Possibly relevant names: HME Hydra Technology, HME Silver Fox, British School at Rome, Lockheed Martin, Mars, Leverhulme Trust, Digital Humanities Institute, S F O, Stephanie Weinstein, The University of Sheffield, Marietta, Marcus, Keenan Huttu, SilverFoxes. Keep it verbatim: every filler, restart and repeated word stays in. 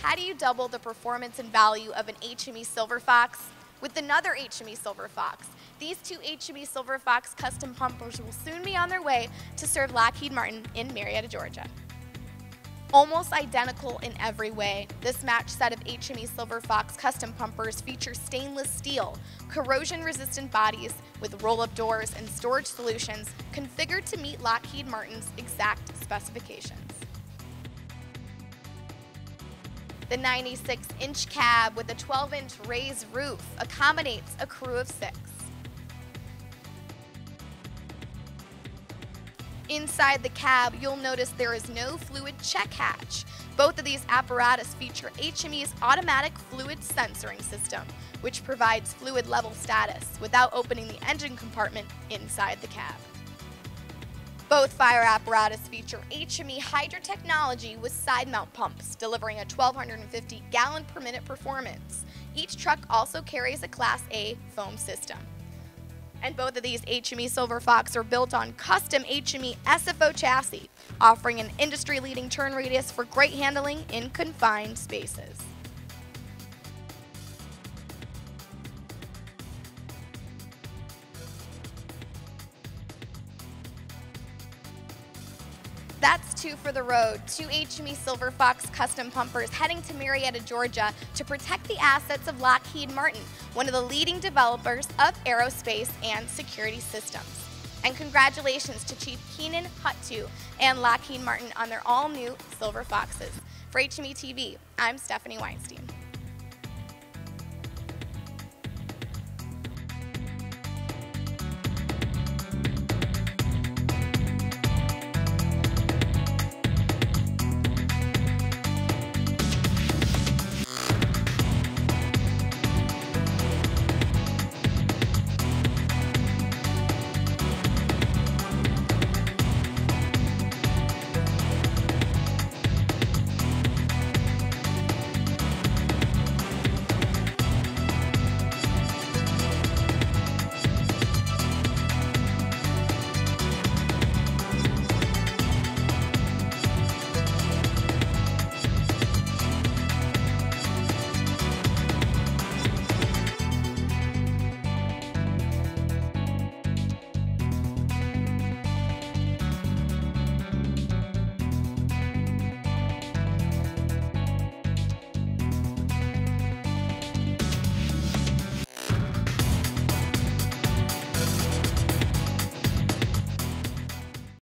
How do you double the performance and value of an H M E Silver Fox with another H M E Silver Fox? These two H M E Silver Fox custom pumpers will soon be on their way to serve Lockheed Martin in Marietta, Georgia. Almost identical in every way, this matched set of H M E Silver Fox custom pumpers feature stainless steel, corrosion-resistant bodies with roll-up doors and storage solutions configured to meet Lockheed Martin's exact specifications. The ninety-six inch cab with a twelve inch raised roof accommodates a crew of six. Inside the cab, you'll notice there is no fluid check hatch. Both of these apparatus feature H M E's automatic fluid sensoring system, which provides fluid level status without opening the engine compartment inside the cab. Both fire apparatus feature H M E Hydra Technology with side mount pumps, delivering a twelve hundred fifty gallon per minute performance. Each truck also carries a Class A foam system. And both of these H M E Silver Fox are built on custom H M E S F O chassis, offering an industry-leading turn radius for great handling in confined spaces. That's two for the road, two H M E Silver Fox custom pumpers heading to Marietta, Georgia to protect the assets of Lockheed Martin, one of the leading developers of aerospace and security systems. And congratulations to Chief Keenan Huttu and Lockheed Martin on their all-new Silver Foxes. For H M E T V, I'm Stephanie Weinstein.